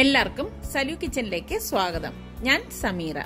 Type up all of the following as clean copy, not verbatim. എല്ലാവർക്കും സലു കിച്ചണിലേക്ക് സ്വാഗതം. ഞാൻ സമീറ.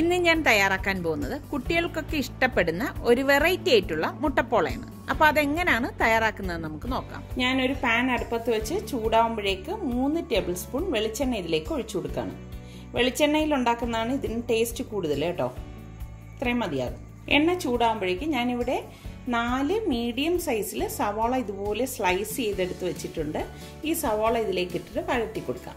ഇന്ന് ഞാൻ തയ്യാറാക്കാൻ പോകുന്നത് കുട്ടികൾക്കൊക്കെ ഇഷ്ടപ്പെടുന്ന ഒരു വെറൈറ്റി ആയിട്ടുള്ള മുട്ടപ്പോളയാണ്. അപ്പോൾ അതെങ്ങനെയാണ് തയ്യാറാക്കുന്നത് നമുക്ക് നോക്കാം. ഞാനൊരു പാൻ അടുപ്പത്ത് വെച്ച് ചൂടാവുമ്പോഴേക്ക് 3 ടേബിൾ സ്പൂൺ വെളിച്ചെണ്ണ ഇതിലേക്ക് ഒഴിച്ചു കൊടുക്കുകയാണ്. വെളിച്ചെണ്ണയിൽ ഉണ്ടാക്കുന്നതാണ് ഇതിന് ടേസ്റ്റ് കൂടുതൽ കേട്ടോ. ഇത്രയും മതിയാകും. എണ്ണ ചൂടാവുമ്പോഴേക്ക് ഞാനിവിടെ 4 മീഡിയം സൈസിൽ സവാള ഇതുപോലെ സ്ലൈസ് ചെയ്തെടുത്ത് വെച്ചിട്ടുണ്ട്. ഈ സവാള ഇതിലേക്ക് ഇട്ടിട്ട് വഴറ്റി കൊടുക്കാം.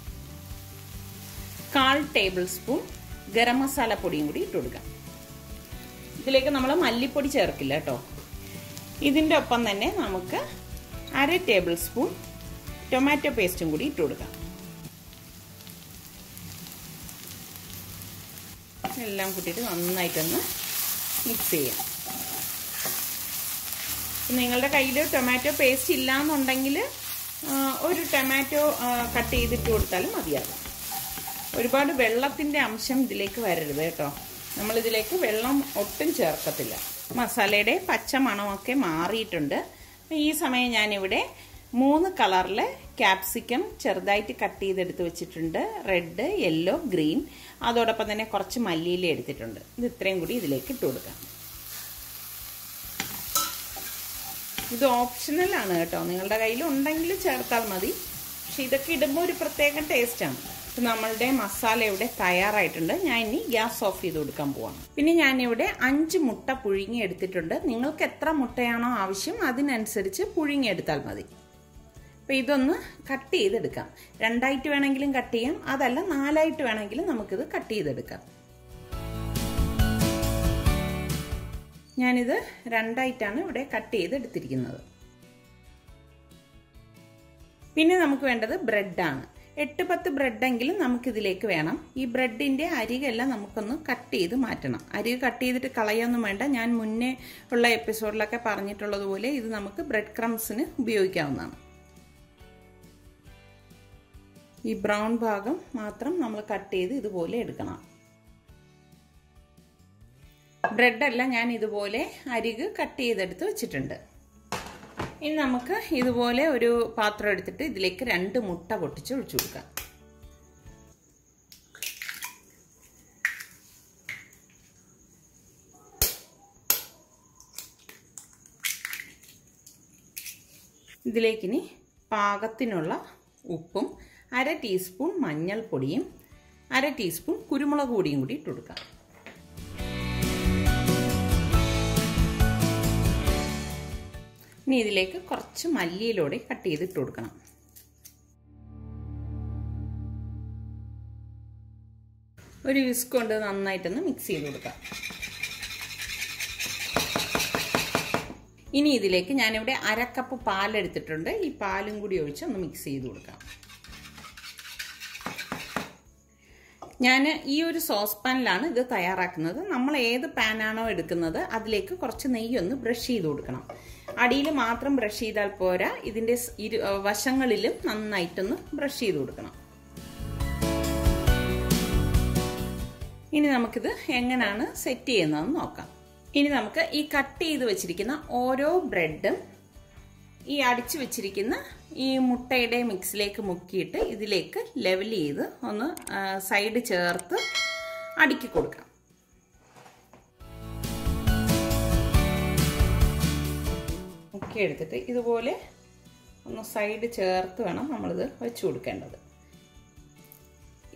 1/4 ടേബിൾ സ്പൂൺ ഗരം മസാല പൊടിയും കൂടി ഇട്ട് കൊടുക്കാം. ഇതിലേക്ക് നമ്മൾ മല്ലിപ്പൊടി ചേർക്കില്ല കേട്ടോ. ഇതിൻ്റെ ഒപ്പം തന്നെ നമുക്ക് 1/2 ടേബിൾ സ്പൂൺ ടൊമാറ്റോ പേസ്റ്റും കൂടി ഇട്ട് കൊടുക്കാം. എല്ലാം കൂട്ടിയിട്ട് നന്നായിട്ടൊന്ന് മിക്സ് ചെയ്യാം. നിങ്ങളുടെ കയ്യിൽ ടൊമാറ്റോ പേസ്റ്റ് ഇല്ലാന്നുണ്ടെങ്കിൽ ഒരു ടൊമാറ്റോ കട്ട് ചെയ്തിട്ട് കൊടുത്താലും മതിയാകും. ഒരുപാട് വെള്ളത്തിൻ്റെ അംശം ഇതിലേക്ക് വരരുത് കേട്ടോ. നമ്മളിതിലേക്ക് വെള്ളം ഒട്ടും ചേർക്കത്തില്ല. മസാലയുടെ പച്ച മണമൊക്കെ മാറിയിട്ടുണ്ട്. ഈ സമയം ഞാനിവിടെ 3 കളറിൽ ക്യാപ്സിക്കം ചെറുതായിട്ട് കട്ട് ചെയ്തെടുത്ത് വെച്ചിട്ടുണ്ട്. Red, yellow, green. അതോടൊപ്പം തന്നെ കുറച്ച് മല്ലിയില എടുത്തിട്ടുണ്ട്. ഇത് ഇത്രയും കൂടി ഇതിലേക്ക് ഇട്ട് കൊടുക്കാം. ഇത് ഓപ്ഷണലാണ് കേട്ടോ. നിങ്ങളുടെ കയ്യിൽ ഉണ്ടെങ്കിൽ ചേർത്താൽ മതി. പക്ഷെ ഇതൊക്കെ ഇടുമ്പോൾ ഒരു പ്രത്യേക ടേസ്റ്റാണ്. ഇപ്പം നമ്മളുടെ മസാല ഇവിടെ തയ്യാറായിട്ടുണ്ട്. ഞാൻ ഇനി ഗ്യാസ് ഓഫ് ചെയ്ത് കൊടുക്കാൻ പോവാണ്. പിന്നെ ഞാനിവിടെ 5 മുട്ട പുഴുങ്ങി എടുത്തിട്ടുണ്ട്. നിങ്ങൾക്ക് എത്ര മുട്ടയാണോ ആവശ്യം അതിനനുസരിച്ച് പുഴുങ്ങിയെടുത്താൽ മതി. അപ്പോൾ ഇതൊന്ന് കട്ട് ചെയ്തെടുക്കാം. 2 വേണമെങ്കിലും കട്ട് ചെയ്യാം, അതല്ല 4 വേണമെങ്കിലും നമുക്കിത് കട്ട് ചെയ്തെടുക്കാം. ഞാനിത് 2 ഇവിടെ കട്ട് ചെയ്തെടുത്തിരിക്കുന്നത്. പിന്നെ നമുക്ക് വേണ്ടത് ബ്രെഡാണ്. 8-10 ബ്രെഡെങ്കിലും നമുക്കിതിലേക്ക് വേണം. ഈ ബ്രെഡിൻ്റെ അരികെല്ലാം നമുക്കൊന്ന് കട്ട് ചെയ്ത് മാറ്റണം. അരികെ കട്ട് ചെയ്തിട്ട് കളയൊന്നും വേണ്ട. ഞാൻ മുന്നേ ഉള്ള എപ്പിസോഡിലൊക്കെ പറഞ്ഞിട്ടുള്ളതുപോലെ ഇത് നമുക്ക് ബ്രെഡ് ക്രംസിന് ഉപയോഗിക്കാവുന്നതാണ്. ഈ ബ്രൗൺ ഭാഗം മാത്രം നമ്മൾ കട്ട് ചെയ്ത് ഇതുപോലെ എടുക്കണം. ബ്രെഡെല്ലാം ഞാൻ ഇതുപോലെ അരികെ കട്ട് ചെയ്തെടുത്ത് വെച്ചിട്ടുണ്ട്. ഇനി നമുക്ക് ഇതുപോലെ ഒരു പാത്രം എടുത്തിട്ട് ഇതിലേക്ക് 2 മുട്ട പൊട്ടിച്ച് ഒഴിച്ചു കൊടുക്കാം. ഇതിലേക്കിനി പാകത്തിനുള്ള ഉപ്പും 1/2 ടീസ്പൂൺ മഞ്ഞൾപ്പൊടിയും 1/2 ടീസ്പൂൺ കുരുമുളക് പൊടിയും കൂടി ഇട്ട് കൊടുക്കാം. ഇനി ഇതിലേക്ക് കുറച്ച് മല്ലിയിലൂടെ കട്ട് ചെയ്തിട്ട് കൊടുക്കണം. ഒരു വിസ്ക് കൊണ്ട് നന്നായിട്ടൊന്ന് മിക്സ് ചെയ്ത് കൊടുക്കാം. ഇനി ഇതിലേക്ക് ഞാനിവിടെ 1/2 കപ്പ് പാലെടുത്തിട്ടുണ്ട്. ഈ പാലും കൂടി ഒഴിച്ച് ഒന്ന് മിക്സ് ചെയ്ത് കൊടുക്കാം. ഞാൻ ഈ ഒരു സോസ് പാനിലാണ് ഇത് തയ്യാറാക്കുന്നത്. നമ്മൾ ഏത് പാനാണോ എടുക്കുന്നത് അതിലേക്ക് കുറച്ച് നെയ്യൊന്ന് ബ്രഷ് ചെയ്ത് കൊടുക്കണം. അടിയിൽ മാത്രം ബ്രഷ് ചെയ്താൽ പോരാ, ഇതിൻ്റെ വശങ്ങളിലും നന്നായിട്ടൊന്ന് ബ്രഷ് ചെയ്ത് കൊടുക്കണം. ഇനി നമുക്കിത് എങ്ങനെയാണ് സെറ്റ് ചെയ്യുന്നതെന്ന് നോക്കാം. ഇനി നമുക്ക് ഈ കട്ട് ചെയ്ത് വെച്ചിരിക്കുന്ന ഓരോ ബ്രെഡും ഈ അടിച്ചു വെച്ചിരിക്കുന്ന ഈ മുട്ടയുടെ മിക്സിലേക്ക് മുക്കിയിട്ട് ഇതിലേക്ക് ലെവൽ ചെയ്ത് ഒന്ന് സൈഡ് ചേർത്ത് അടുക്കി കൊടുക്കാം. മുക്കി എടുത്തിട്ട് ഇതുപോലെ ഒന്ന് സൈഡ് ചേർത്ത് വേണം നമ്മളിത് വെച്ച് കൊടുക്കേണ്ടത്.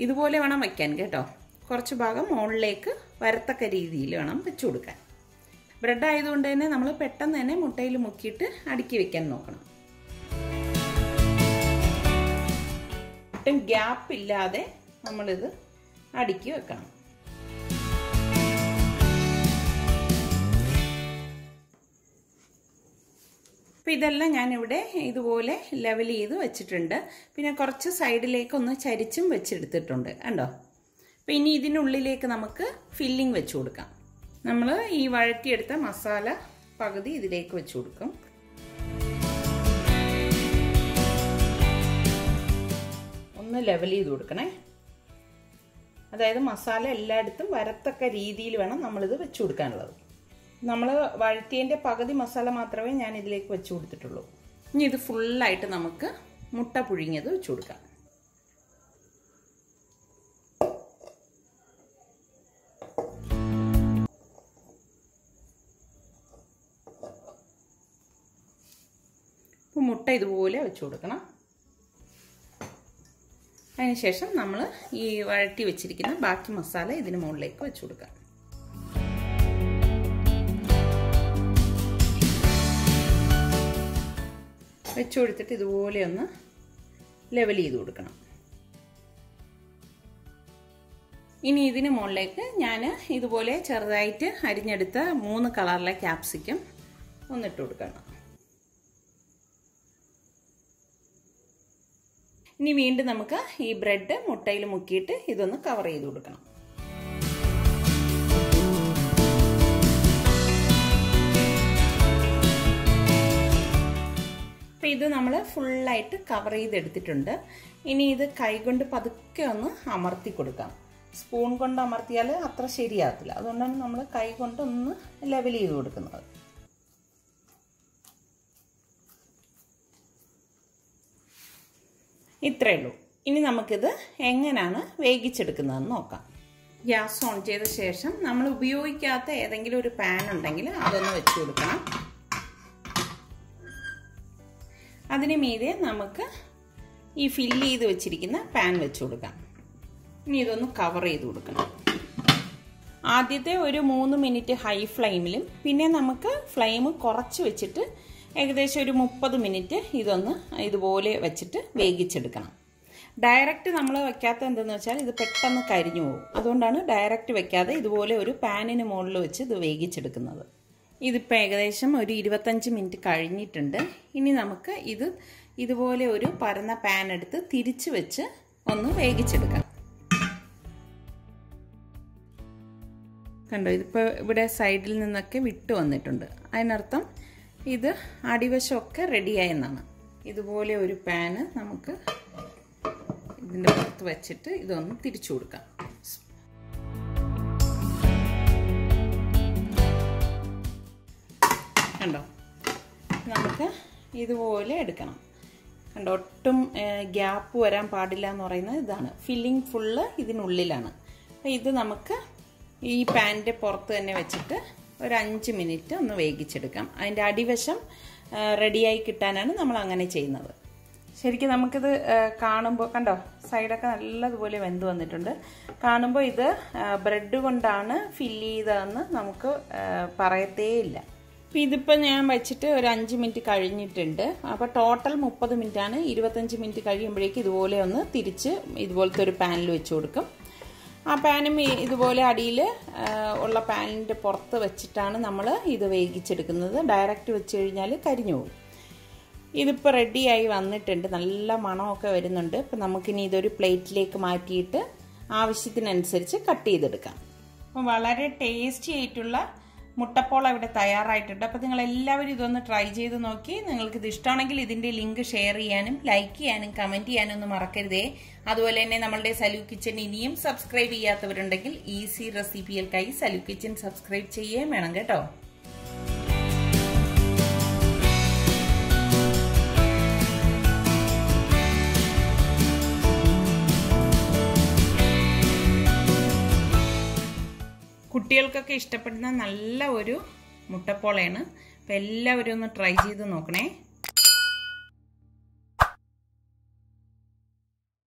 ഇതുപോലെ വേണം വയ്ക്കാൻ കേട്ടോ. കുറച്ച് ഭാഗം മുകളിലേക്ക് വരത്തക്ക രീതിയിൽ വേണം വെച്ച് കൊടുക്കാൻ. ബ്രെഡ് ആയതുകൊണ്ട് തന്നെ നമ്മൾ പെട്ടെന്ന് തന്നെ മുട്ടയിൽ മുക്കിയിട്ട് അടുക്കി വെക്കാൻ നോക്കണം. ഒട്ടും ഗ്യാപ്പ് ഇല്ലാതെ നമ്മളിത് അടുക്കി വെക്കണം. അപ്പോൾ ഇതെല്ലാം ഞാനിവിടെ ഇതുപോലെ ലെവൽ ചെയ്ത് വെച്ചിട്ടുണ്ട്. പിന്നെ കുറച്ച് സൈഡിലേക്കൊന്ന് ചരിച്ചും വെച്ചെടുത്തിട്ടുണ്ട് കണ്ടോ. അപ്പോൾ ഇനി ഇതിനുള്ളിലേക്ക് നമുക്ക് ഫില്ലിംഗ് വെച്ച് കൊടുക്കാം. നമ്മൾ ഈ വഴറ്റിയെടുത്ത മസാല പകുതി ഇതിലേക്ക് വെച്ച് കൊടുക്കും. ഒന്ന് ലെവൽ ചെയ്ത് കൊടുക്കണേ. അതായത് മസാല എല്ലായിടത്തും വരത്തക്ക രീതിയിൽ വേണം നമ്മളിത് വെച്ച് കൊടുക്കാനുള്ളത്. നമ്മൾ വഴറ്റിയതിൻ്റെ പകുതി മസാല മാത്രമേ ഞാൻ ഇതിലേക്ക് വെച്ച് കൊടുത്തിട്ടുള്ളൂ. ഇനി ഇത് ഫുള്ളായിട്ട് നമുക്ക് മുട്ട പുഴുങ്ങിയത് വെച്ച് കൊടുക്കാം. മുട്ട ഇതുപോലെ വെച്ച് കൊടുക്കണം. അതിനുശേഷം നമ്മൾ ഈ വഴറ്റി വെച്ചിരിക്കുന്ന ബാക്കി മസാല ഇതിന് മുകളിലേക്ക് വെച്ച് കൊടുക്കാം. വെച്ച് കൊടുത്തിട്ട് ഇതുപോലെ ഒന്ന് ലെവൽ ചെയ്ത് കൊടുക്കണം. ഇനി ഇതിന് മുകളിലേക്ക് ഞാൻ ഇതുപോലെ ചെറുതായിട്ട് അരിഞ്ഞെടുത്ത 3 കളറിലെ ക്യാപ്സിക്കം ഒന്നിട്ട് കൊടുക്കണം. ഇനി വീണ്ടും നമുക്ക് ഈ ബ്രെഡ് മുട്ടയിൽ മുക്കിയിട്ട് ഇതൊന്ന് കവർ ചെയ്ത് കൊടുക്കണം. അപ്പോൾ ഇത് നമ്മൾ ഫുള്ളായിട്ട് കവർ ചെയ്തെടുത്തിട്ടുണ്ട്. ഇനി ഇത് കൈകൊണ്ട് പതുക്കെ ഒന്ന് അമർത്തി കൊടുക്കാം. സ്പൂൺ കൊണ്ട് അമർത്തിയാൽ അത്ര ശരിയാകത്തില്ല. അതുകൊണ്ടാണ് നമ്മൾ കൈ കൊണ്ട് ഒന്ന് ലെവൽ ചെയ്ത് കൊടുക്കുന്നത്. ഇത്രയേ ഉള്ളൂ. ഇനി നമുക്കിത് എങ്ങനെയാണ് വേവിച്ചെടുക്കുന്നതെന്ന് നോക്കാം. ഗ്യാസ് ഓൺ ചെയ്ത ശേഷം നമ്മൾ ഉപയോഗിക്കാത്ത ഏതെങ്കിലും ഒരു പാൻ ഉണ്ടെങ്കിൽ അതൊന്ന് വെച്ച് കൊടുക്കണം. അതിന് മീതെ നമുക്ക് ഈ ഫില്ല് ചെയ്ത് വെച്ചിരിക്കുന്ന പാൻ വെച്ച് കൊടുക്കാം. ഇനി ഇതൊന്ന് കവർ ചെയ്ത് കൊടുക്കണം. ആദ്യത്തെ ഒരു 3 മിനിറ്റ് ഹൈ ഫ്ലെയിമിലും പിന്നെ നമുക്ക് ഫ്ലെയിം കുറച്ച് വെച്ചിട്ട് ഏകദേശം ഒരു 30 മിനിറ്റ് ഇതൊന്ന് ഇതുപോലെ വെച്ചിട്ട് വേവിച്ചെടുക്കണം. ഡയറക്റ്റ് നമ്മൾ വെക്കാത്ത എന്തെന്ന് വെച്ചാൽ ഇത് പെട്ടെന്ന് കരിഞ്ഞു പോകും. അതുകൊണ്ടാണ് ഡയറക്റ്റ് വെക്കാതെ ഇതുപോലെ ഒരു പാനിന് മുകളിൽ വെച്ച് ഇത് വേവിച്ചെടുക്കുന്നത്. ഇതിപ്പോൾ ഏകദേശം ഒരു 25 മിനിറ്റ് കഴിഞ്ഞിട്ടുണ്ട്. ഇനി നമുക്ക് ഇത് ഇതുപോലെ ഒരു പരന്ന പാൻ എടുത്ത് തിരിച്ച് വെച്ച് ഒന്ന് വേവിച്ചെടുക്കാം. കണ്ടോ, ഇതിപ്പോൾ ഇവിടെ സൈഡിൽ നിന്നൊക്കെ വിട്ടു വന്നിട്ടുണ്ട്. അതിനർത്ഥം ഇത് അടിവശമൊക്കെ റെഡിയായെന്നാണ്. ഇതുപോലെ ഒരു പാന് നമുക്ക് ഇതിൻ്റെ പുറത്ത് വെച്ചിട്ട് ഇതൊന്ന് തിരിച്ചു കൊടുക്കാം. കണ്ടോ, നമുക്ക് ഇതുപോലെ എടുക്കണം. കണ്ടോ, ഒട്ടും ഗ്യാപ്പ് വരാൻ പാടില്ല എന്ന് പറയുന്നത് ഇതാണ്. ഫില്ലിംഗ് ഫുള്ള് ഇതിനുള്ളിലാണ്. അപ്പോൾ ഇത് നമുക്ക് ഈ പാനിൻ്റെ പുറത്ത് തന്നെ വെച്ചിട്ട് ഒരു 5 മിനിറ്റ് ഒന്ന് വേവിച്ചെടുക്കാം. അതിൻ്റെ അടിവശം റെഡിയായി കിട്ടാനാണ് നമ്മൾ അങ്ങനെ ചെയ്യുന്നത്. ശരിക്കും നമുക്കിത് കാണുമ്പോൾ കണ്ടോ സൈഡൊക്കെ നല്ലതുപോലെ വെന്ത് വന്നിട്ടുണ്ട്. കാണുമ്പോൾ ഇത് ബ്രെഡ് കൊണ്ടാണ് ഫില്ല് ചെയ്തതെന്ന് നമുക്ക് പറയത്തേ ഇല്ല. അപ്പോൾ ഇതിപ്പോൾ ഞാൻ വെച്ചിട്ട് ഒരു 5 മിനിറ്റ് കഴിഞ്ഞിട്ടുണ്ട്. അപ്പോൾ ടോട്ടൽ 30 മിനിറ്റാണ്. 25 മിനിറ്റ് കഴിയുമ്പോഴേക്കും ഇതുപോലെ ഒന്ന് തിരിച്ച് ഇതുപോലത്തെ ഒരു പാനിൽ വെച്ച് കൊടുക്കും. ആ പാനും ഇതുപോലെ അടിയിൽ ഉള്ള പാനിൻ്റെ പുറത്ത് വെച്ചിട്ടാണ് നമ്മൾ ഇത് വേവിച്ചെടുക്കുന്നത്. ഡയറക്റ്റ് വെച്ച് കഴിഞ്ഞാൽ കരിഞ്ഞു പോകും. ഇതിപ്പോൾ റെഡിയായി വന്നിട്ടുണ്ട്. നല്ല മണമൊക്കെ വരുന്നുണ്ട്. ഇപ്പം നമുക്കിനി ഇതൊരു പ്ലേറ്റിലേക്ക് മാറ്റിയിട്ട് ആവശ്യത്തിനനുസരിച്ച് കട്ട് ചെയ്തെടുക്കാം. അപ്പം വളരെ ടേസ്റ്റി ആയിട്ടുള്ള മുട്ടപ്പോൾ ഇവിടെ തയ്യാറായിട്ടുണ്ട്. അപ്പോൾ നിങ്ങൾ എല്ലാവരും ഇതൊന്ന് ട്രൈ ചെയ്ത് നോക്കി. നിങ്ങൾക്കിത് ഇഷ്ടമാണെങ്കിൽ ഇതിൻ്റെ ലിങ്ക് ഷെയർ ചെയ്യാനും ലൈക്ക് ചെയ്യാനും കമൻറ്റ് ചെയ്യാനും ഒന്നും മറക്കരുതേ. അതുപോലെ തന്നെ നമ്മളുടെ സലു കിച്ചൻ ഇനിയും സബ്സ്ക്രൈബ് ചെയ്യാത്തവരുണ്ടെങ്കിൽ ഈസി റെസിപ്പികൾക്കായി സലു കിച്ചൻ സബ്സ്ക്രൈബ് ചെയ്യുകയും വേണം കേട്ടോ. കുട്ടികൾക്കൊക്കെ ഇഷ്ടപ്പെടുന്ന നല്ല ഒരു മുട്ടപ്പോളയാണ്. അപ്പോൾ എല്ലാവരും ഒന്ന് ട്രൈ ചെയ്ത് നോക്കണേ.